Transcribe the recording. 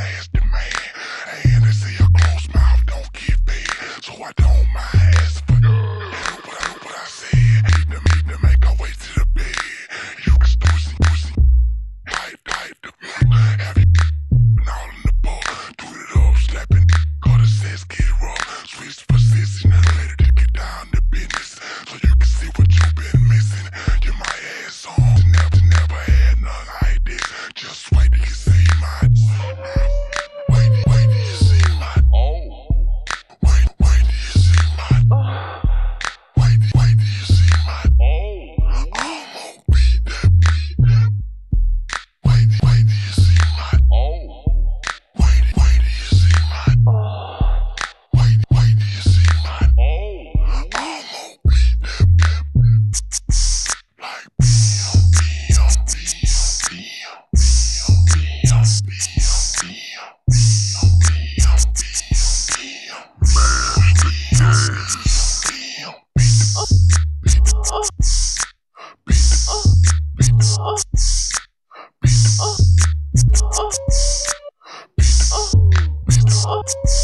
nasty man. And they say a close mouth don't get fed, so I don't mind asking for what I said. To make our way to the bed, you can squeeze and push tight the blue. Have it all in the bowl, do it up, slapping. Go to sex, get rough, switch position, later to get down to business, so you can see what you've been missing. You're my ass on. Never had none like this. Just wait till you see my. Wait till you see my. Oh. Wait till you see my. Wait till you see my. Oh. I'ma beat that beat. Wait till you see my. Oh. Wait till you see my. Oh. Wait till you see my. Oh. I'ma beat that beat. Like beat the up.